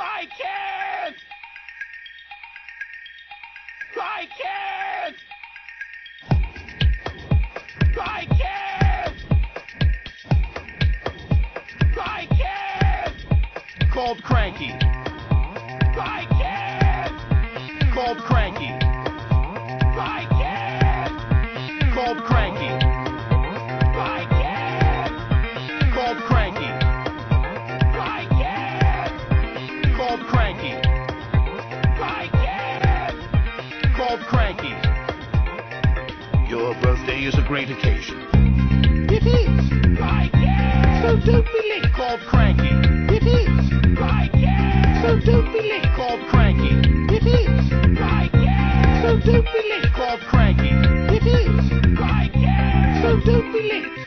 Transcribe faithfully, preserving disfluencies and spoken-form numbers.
I can't! I can't! I can't! I can't! Called Cranky. I can't! Called Cranky. I can't! Called Cranky. I can't! Called Cranky. I can't! Called Cranky. I can't! Called Cranky. Your birthday is a great occasion. It is. I can't! So don't be late. Called Cranky. It is. I can't! So don't be late. Called Cranky. It is. I can't! So don't be late. Called Cranky. It is. I can't! So don't be late.